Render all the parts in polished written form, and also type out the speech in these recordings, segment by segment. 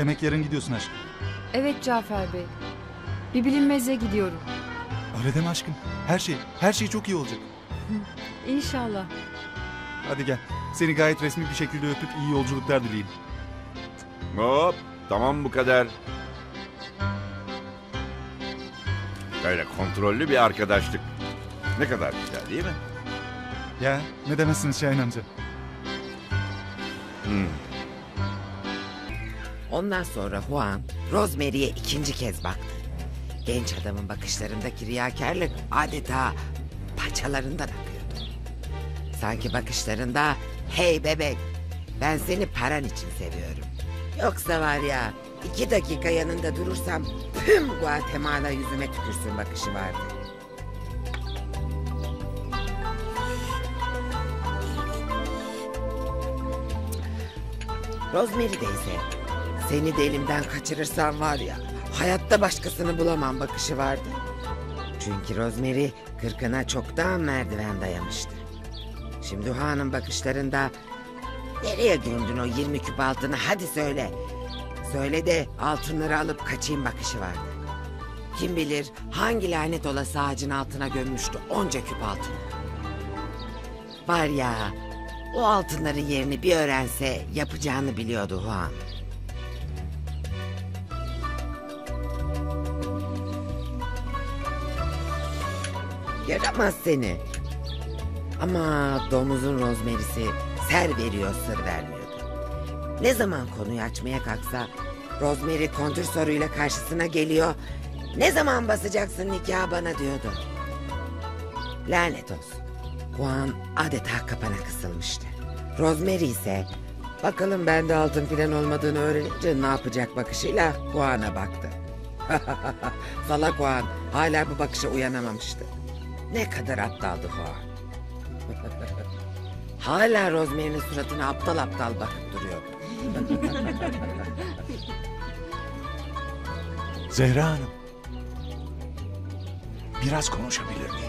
Demek yarın gidiyorsun aşkım. Evet Cafer Bey. Bir bilinmeze gidiyorum. Öyle deme aşkım. Her şey çok iyi olacak. İnşallah. Hadi gel. Seni gayet resmi bir şekilde öpüp iyi yolculuklar dileyim. Hop. Tamam bu kadar. Böyle kontrollü bir arkadaşlık. Ne kadar güzel değil mi? Ya ne demezsiniz Şahin amca. Ondan sonra Juan Rosemary'ye ikinci kez baktı. Genç adamın bakışlarındaki riyakarlık adeta paçalarından akıyordu. Sanki bakışlarında hey bebek ben seni paran için seviyorum. Yoksa var ya 2 dakika yanında durursam tüm Guatemala yüzüme tükürsün bakışı vardı. Rosemary teyze, seni de elimden kaçırırsam var ya, hayatta başkasını bulamam bakışı vardı. Çünkü Rosemary 40'ına çoktan merdiven dayamıştı. Şimdi Juan'ın bakışlarında nereye döndün o 20 küp altını hadi söyle. Söyle de altınları alıp kaçayım bakışı vardı. Kim bilir hangi lanet olası ağacın altına gömmüştü onca küp altını. Var ya... O altınların yerini bir öğrense yapacağını biliyordu Juan. Yaramaz seni. Ama domuzun Rosemary'si ser veriyor sır vermiyordu. Ne zaman konuyu açmaya kalksa Rosemary kontür soruyla karşısına geliyor. Ne zaman basacaksın nikah bana diyordu. Lanet olsun. Juan adeta kapana kısılmıştı. Rosemary ise bakalım bende altın filan olmadığını öğrenince ne yapacak bakışıyla Juan'a baktı. Salak Juan hala bu bakışa uyanamamıştı. Ne kadar aptaldı Juan. Hala Rosemary'nin suratına aptal aptal bakıp duruyordu. Zehra Hanım, biraz konuşabilir miyiz?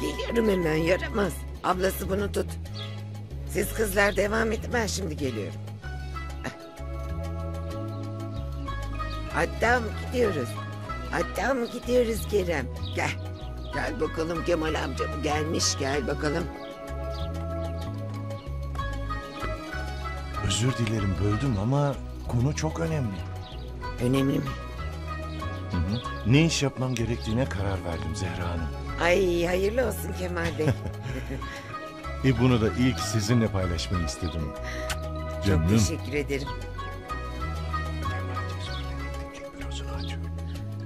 Geliyorum hemen yaramaz. Ablası bunu tut. Siz kızlar devam edin ben şimdi geliyorum. Hatta mı gidiyoruz? Hatta mı gidiyoruz Kerem? Gel. Gel bakalım Kemal amca gelmiş gel bakalım. Özür dilerim böldüm ama konu çok önemli. Önemli mi? Hı hı. Ne iş yapmam gerektiğine karar verdim Zehra Hanım. Ay hayırlı olsun Kemal Bey. Bunu da ilk sizinle paylaşmayı istedim. Canım. Çok teşekkür ederim.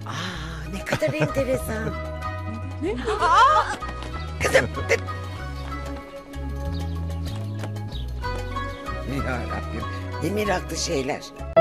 Aa, ne kadar enteresan. Kızım. Yarabbim. Demir aklı şeyler.